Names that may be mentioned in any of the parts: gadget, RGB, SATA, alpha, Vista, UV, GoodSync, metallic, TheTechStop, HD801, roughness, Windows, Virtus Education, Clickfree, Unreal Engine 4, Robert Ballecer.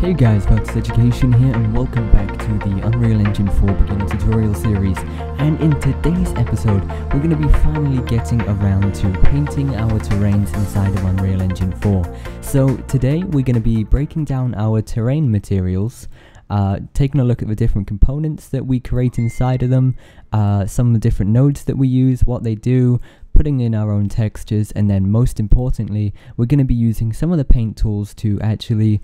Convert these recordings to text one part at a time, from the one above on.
Hey guys, Virtus Education here and welcome back to the Unreal Engine 4 beginner tutorial series. And in today's episode, we're going to be finally getting around to painting our terrains inside of Unreal Engine 4. So today we're going to be breaking down our terrain materials, taking a look at the different components that we create inside of them, some of the different nodes that we use, what they do, putting in our own textures, and then most importantly we're going to be using some of the paint tools to actually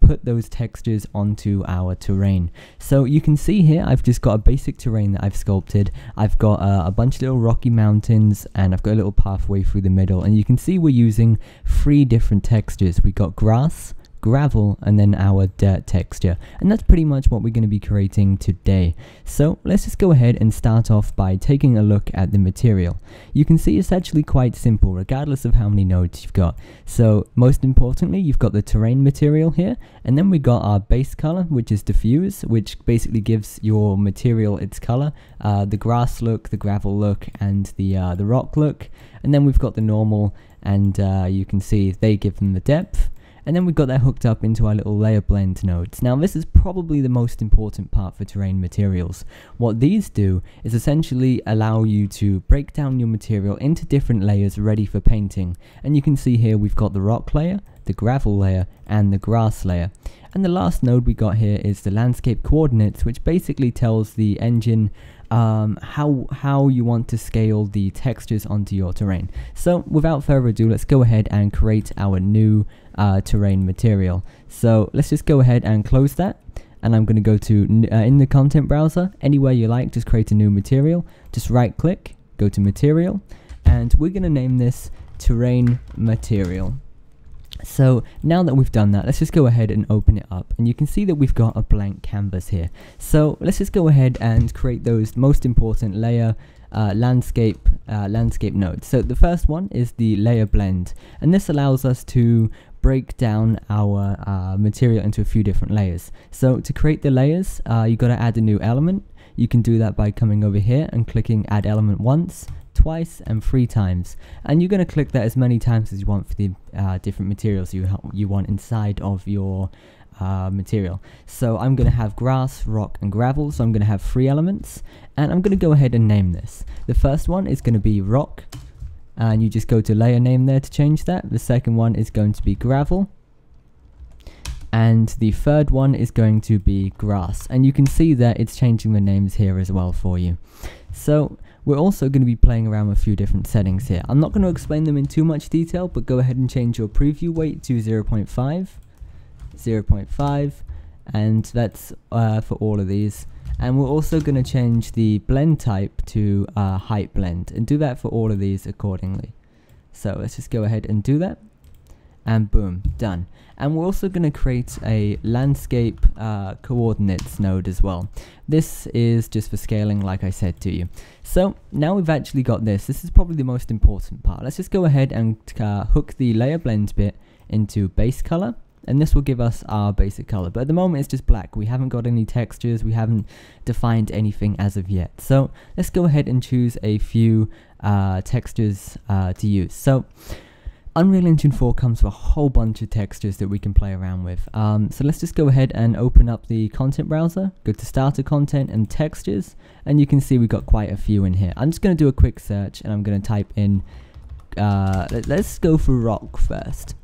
put those textures onto our terrain. So you can see here I've just got a basic terrain that I've sculpted. I've got a bunch of little rocky mountains and I've got a little pathway through the middle, and you can see we're using 3 different textures. We've got grass, gravel, and then our dirt texture, and that's pretty much what we're going to be creating today. So let's just go ahead and start off by taking a look at the material. You can see it's actually quite simple regardless of how many nodes you've got. So most importantly you've got the terrain material here, and then we've got our base color, which is diffuse, which basically gives your material its color, the grass look, the gravel look, and the rock look. And then we've got the normal, and you can see they give them the depth. And then we've got that hooked up into our little layer blend nodes. Now this is probably the most important part for terrain materials. What these do is essentially allow you to break down your material into different layers ready for painting. And you can see here we've got the rock layer, the gravel layer, and the grass layer. And the last node we got here is the landscape coordinates, which basically tells the engine how you want to scale the textures onto your terrain. So without further ado, let's go ahead and create our new terrain material. So let's just go ahead and close that, and I'm going to go to in the content browser, anywhere you like, just create a new material, just right click, go to material, and we're going to name this terrain material. So now that we've done that, let's just go ahead and open it up, and you can see that we've got a blank canvas here. So let's just go ahead and create those most important layer landscape nodes. So the first one is the layer blend, and this allows us to break down our material into a few different layers. So to create the layers, you got to add a new element. You can do that by coming over here and clicking add element once, twice, and 3 times, and you're going to click that as many times as you want for the different materials you want inside of your material. So I'm going to have grass, rock, and gravel, so I'm going to have 3 elements, and I'm going to go ahead and name this. The first one is going to be rock, and you just go to layer name there to change that. The second one is going to be gravel, and the third one is going to be grass, and you can see that it's changing the names here as well for you. So we're also going to be playing around with a few different settings here. I'm not going to explain them in too much detail, but go ahead and change your preview weight to 0.5, 0.5, and that's for all of these. And we're also going to change the blend type to height blend, and do that for all of these accordingly. So let's just go ahead and do that, and boom, done. And we're also going to create a landscape coordinates node as well. This is just for scaling, like I said to you. So now we've actually got this. This is probably the most important part. Let's just go ahead and hook the layer blend bit into base color, and this will give us our basic color, but at the moment it's just black. We haven't got any textures, we haven't defined anything as of yet. So let's go ahead and choose a few textures to use. So Unreal Engine 4 comes with a whole bunch of textures that we can play around with. So let's just go ahead and open up the content browser, go to starter content and textures, and you can see we've got quite a few in here. I'm just going to do a quick search, and I'm going to type in, let's go for rock first.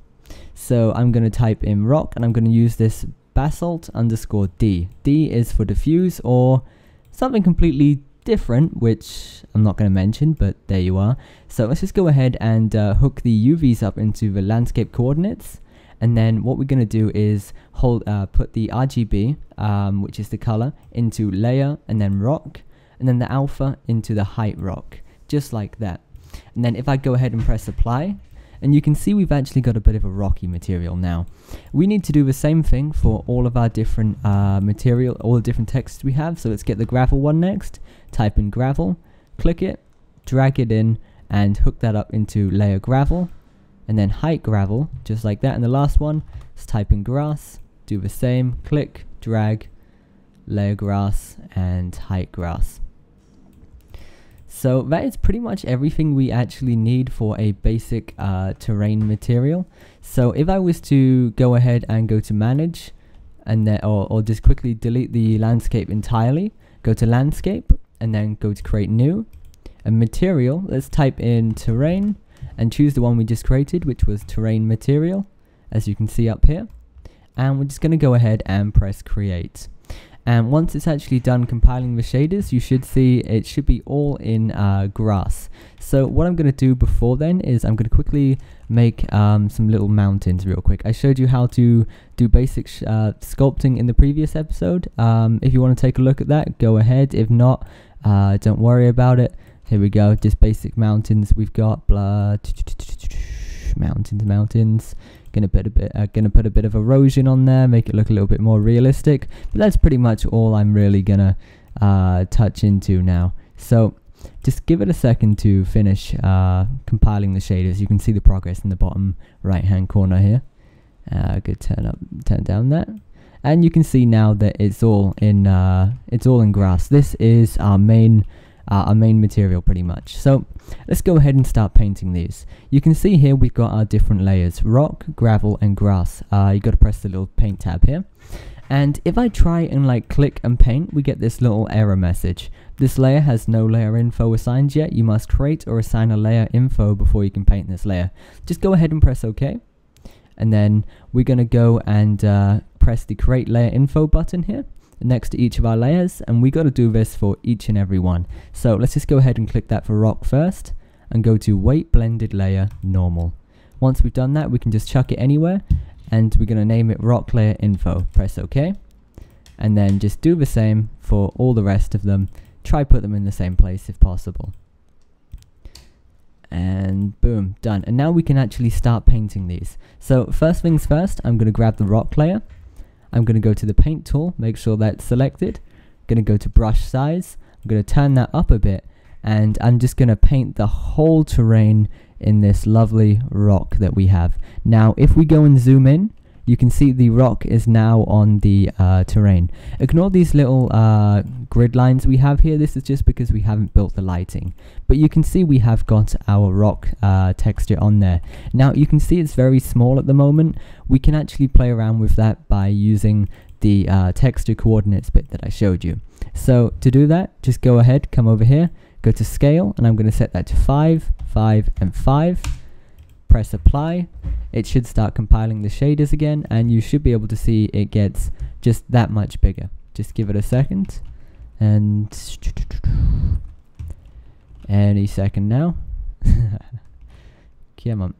So I'm going to type in rock, and I'm going to use this basalt_D. D is for diffuse or something completely different, which I'm not going to mention, but there you are. So let's just go ahead and hook the UVs up into the landscape coordinates, and then what we're going to do is put the RGB, which is the color, into layer and then rock, and then the alpha into the height rock, just like that. And then if I go ahead and press apply, and you can see we've actually got a bit of a rocky material now. We need to do the same thing for all of our different all the different textures we have. So let's get the gravel one next. Type in gravel, click it, drag it in, and hook that up into layer gravel, and then height gravel, just like that. And the last one, let's type in grass, do the same, click, drag, layer grass, and height grass. So that is pretty much everything we actually need for a basic terrain material. So if I was to go ahead and go to manage, and then or just quickly delete the landscape entirely. Go to landscape and then go to create new and material. Let's type in terrain and choose the one we just created, which was terrain material, as you can see up here. And we're just going to go ahead and press create. And once it's actually done compiling the shaders, you should see it should be all in grass. So what I'm going to do before then is I'm going to quickly make some little mountains real quick. I showed you how to do basic sculpting in the previous episode. If you want to take a look at that, go ahead. If not, don't worry about it. Here we go, just basic mountains. We've got mountains. Gonna put a bit of erosion on there, make it look a little bit more realistic. But that's pretty much all I'm really gonna touch into now. So just give it a second to finish compiling the shaders. You can see the progress in the bottom right-hand corner here. Good, turn down that, and you can see now that it's all in grass. This is our main material pretty much. So let's go ahead and start painting these. You can see here we've got our different layers: rock, gravel and grass. You got to press the little paint tab here, and if I try and like click and paint, we get this little error message. This layer has no layer info assigned yet. You must create or assign a layer info before you can paint this layer. Just go ahead and press OK, and then we're gonna go and press the create layer info button here next to each of our layers, and we got to do this for each and every one. So let's just go ahead and click that for rock first and go to weight blended layer normal. Once we've done that, we can just chuck it anywhere, and we're going to name it rock layer info. Press OK, and then just do the same for all the rest of them. Try put them in the same place if possible, and boom, done. And now we can actually start painting these. So first things first, I'm going to grab the rock layer. I'm going to go to the paint tool, make sure that's selected. I'm going to go to brush size. I'm going to turn that up a bit, and I'm just going to paint the whole terrain in this lovely rock that we have. Now, if we go and zoom in, you can see the rock is now on the terrain. Ignore these little grid lines we have here. This is just because we haven't built the lighting. But you can see we have got our rock texture on there. Now you can see it's very small at the moment. We can actually play around with that by using the texture coordinates bit that I showed you. So to do that, just go ahead, come over here, go to scale, and I'm going to set that to 5, 5, and 5. Press apply. It should start compiling the shaders again, and you should be able to see it gets just that much bigger. Just give it a second, and any second now. Come on.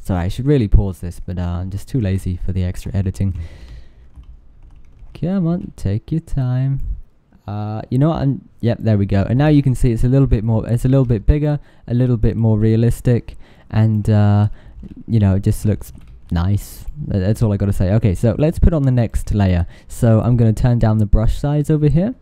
Sorry, I should really pause this, but I'm just too lazy for the extra editing. Come on, take your time. You know what, yep, there we go. And now you can see it's a little bit more, it's a little bit bigger, a little bit more realistic, and you know, it just looks nice. That's all I gotta say. Okay, so let's put on the next layer. So I'm gonna turn down the brush size over here,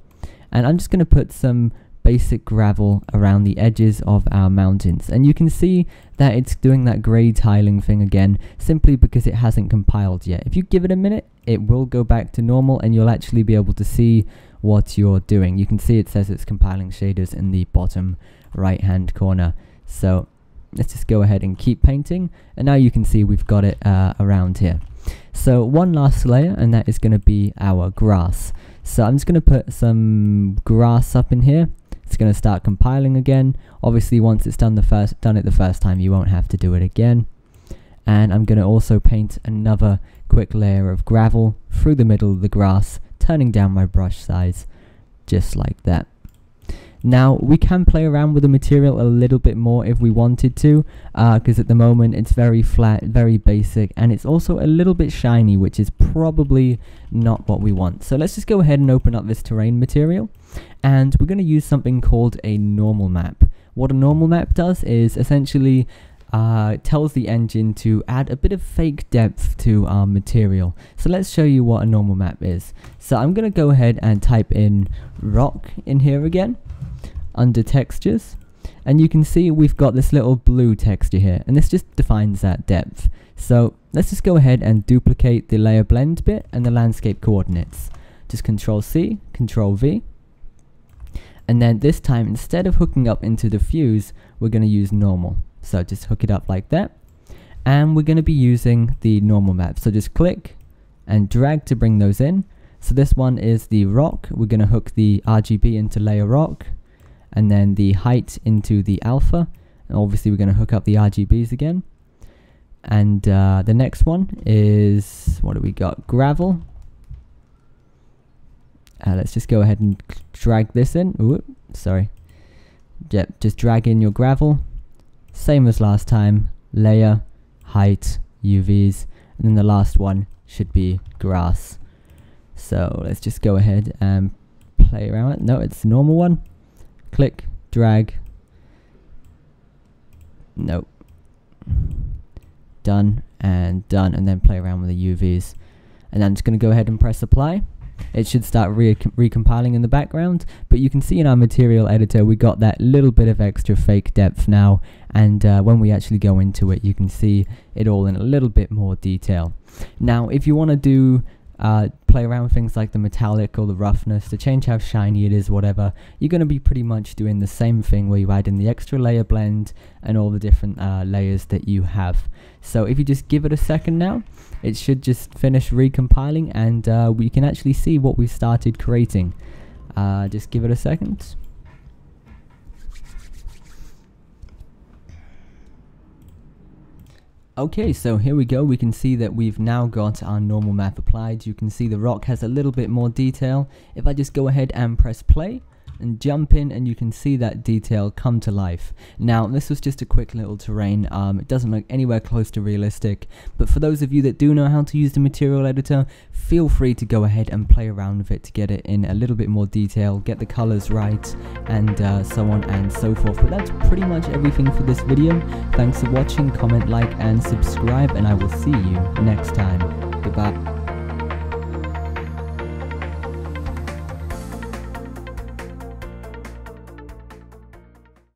and I'm just gonna put some basic gravel around the edges of our mountains. And you can see that it's doing that grey tiling thing again, simply because it hasn't compiled yet. If you give it a minute, it will go back to normal, and you'll actually be able to see what you're doing. You can see it says it's compiling shaders in the bottom right hand corner. So let's just go ahead and keep painting, and now you can see we've got it around here. So one last layer, and that is going to be our grass. So I'm just going to put some grass up in here. It's going to start compiling again. Obviously once it's done it the first time, you won't have to do it again. And I'm going to also paint another quick layer of gravel through the middle of the grass, turning down my brush size just like that. Now we can play around with the material a little bit more if we wanted to, because at the moment it's very flat, very basic, and it's also a little bit shiny, which is probably not what we want. So let's just go ahead and open up this terrain material, and we're going to use something called a normal map. What a normal map does is essentially tells the engine to add a bit of fake depth to our material. So let's show you what a normal map is. So I'm going to go ahead and type in rock in here again under textures, and you can see we've got this little blue texture here, and this just defines that depth. So let's just go ahead and duplicate the layer blend bit and the landscape coordinates. Just Control C, Control V, and then this time instead of hooking up into diffuse, we're going to use normal. So just hook it up like that, and we're going to be using the normal map. So just click and drag to bring those in. So this one is the rock. We're going to hook the RGB into layer rock, and then the height into the alpha. And obviously we're going to hook up the RGBs again. And the next one is, what do we got? Gravel. Let's just go ahead and drag this in. Ooh, sorry. Yep, just drag in your gravel. Same as last time. Layer, height, UVs. And then the last one should be grass. So let's just go ahead and play around with it. No, it's the normal one. Click, drag. Nope. Done and done, and then play around with the UVs. And I'm just going to go ahead and press apply. It should start recompiling in the background, but you can see in our material editor we got that little bit of extra fake depth now, and when we actually go into it you can see it all in a little bit more detail. Now if you want to do play around with things like the metallic or the roughness to change how shiny it is, whatever, you're going to be pretty much doing the same thing where you add in the extra layer blend and all the different layers that you have. So if you just give it a second now, it should just finish recompiling, and we can actually see what we started creating. Just give it a second. Okay, so here we go. We can see that we've now got our normal map applied. You can see the rock has a little bit more detail. If I just go ahead and press play and jump in, and you can see that detail come to life. Now this was just a quick little terrain. It doesn't look anywhere close to realistic, but for those of you that do know how to use the material editor, feel free to go ahead and play around with it to get it in a little bit more detail, get the colors right, and so on and so forth. But that's pretty much everything for this video. Thanks for watching. Comment, like, and subscribe, and I will see you next time. Goodbye.